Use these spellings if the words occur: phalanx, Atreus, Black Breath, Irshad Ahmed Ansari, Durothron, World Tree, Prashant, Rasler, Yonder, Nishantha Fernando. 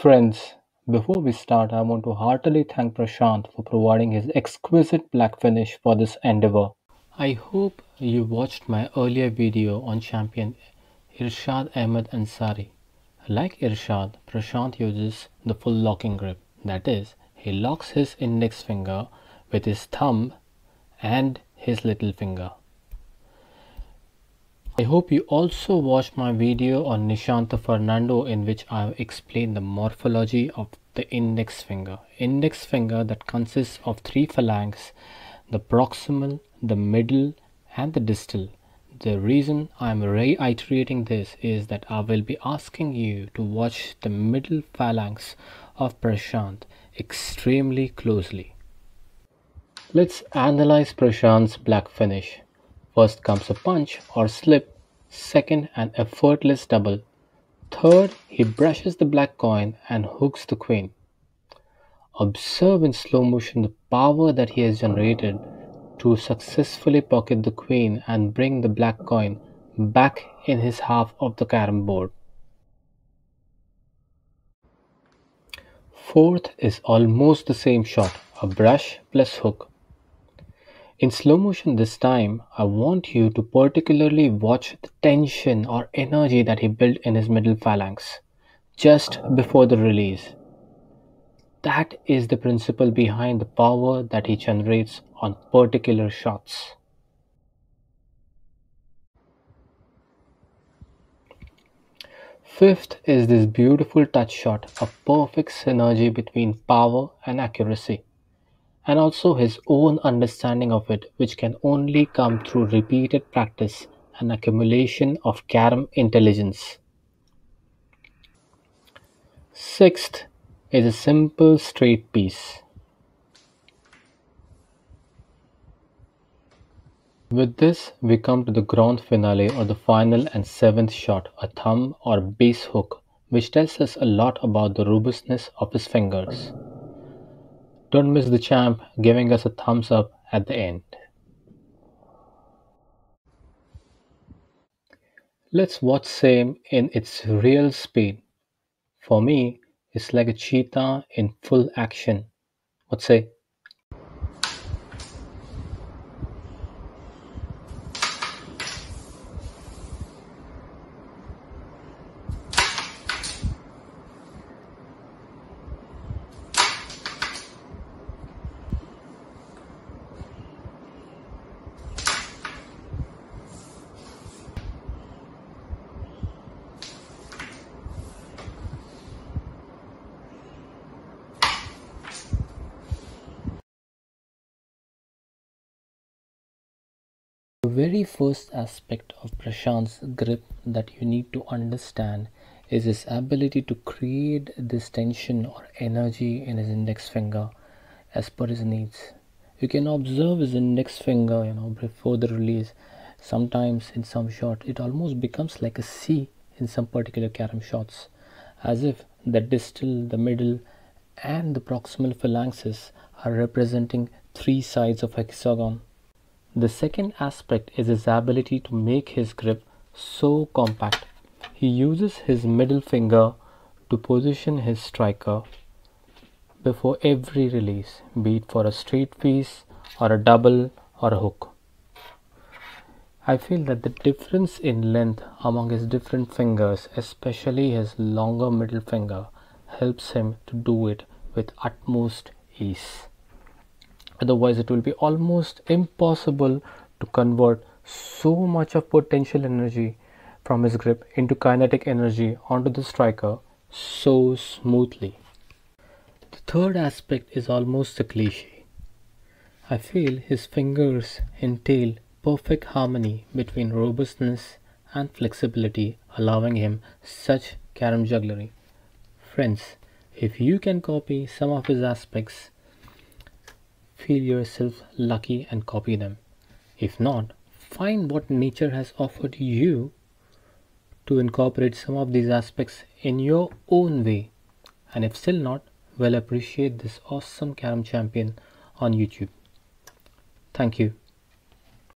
Friends, before we start, I want to heartily thank Prashant for providing his exquisite black finish for this endeavor. I hope you watched my earlier video on champion Irshad Ahmed Ansari. Like Irshad, Prashant uses the full locking grip. That is, he locks his index finger with his thumb and his little finger. I hope you also watched my video on Nishantha Fernando, in which I explained the morphology of the index finger. Index finger that consists of three phalanges, the proximal, the middle and the distal. The reason I am reiterating this is that I will be asking you to watch the middle phalanx of Prashant extremely closely. Let's analyze Prashant's black finish. First comes a punch or slip, second an effortless double, third he brushes the black coin and hooks the queen. Observe in slow motion the power that he has generated to successfully pocket the queen and bring the black coin back in his half of the carom board. Fourth is almost the same shot, a brush plus hook. In slow motion this time, I want you to particularly watch the tension or energy that he built in his middle phalanx just before the release. That is the principle behind the power that he generates on particular shots. Fifth is this beautiful touch shot, a perfect synergy between power and accuracy, and also his own understanding of it, which can only come through repeated practice and accumulation of carom intelligence. Sixth is a simple straight piece. With this, we come to the grand finale, or the final and seventh shot, a thumb or base hook, which tells us a lot about the robustness of his fingers. Don't miss the champ giving us a thumbs up at the end. Let's watch same in its real speed. For me, it's like a cheetah in full action. What say? The very first aspect of Prashant's grip that you need to understand is his ability to create this tension or energy in his index finger as per his needs. You can observe his index finger, before the release. Sometimes in some shot, it almost becomes like a C in some particular carom shots, as if the distal, the middle and the proximal phalanxes are representing three sides of a hexagon. The second aspect is his ability to make his grip so compact. He uses his middle finger to position his striker before every release, be it for a straight piece or a double or a hook. I feel that the difference in length among his different fingers, especially his longer middle finger, helps him to do it with utmost ease. Otherwise, it will be almost impossible to convert so much of potential energy from his grip into kinetic energy onto the striker so smoothly. The third aspect is almost a cliche. I feel his fingers entail perfect harmony between robustness and flexibility, allowing him such carom jugglery. Friends, if you can copy some of his aspects, feel yourself lucky and copy them. If not, find what nature has offered you to incorporate some of these aspects in your own way. And if still not, well, appreciate this awesome carom champion on YouTube. Thank you.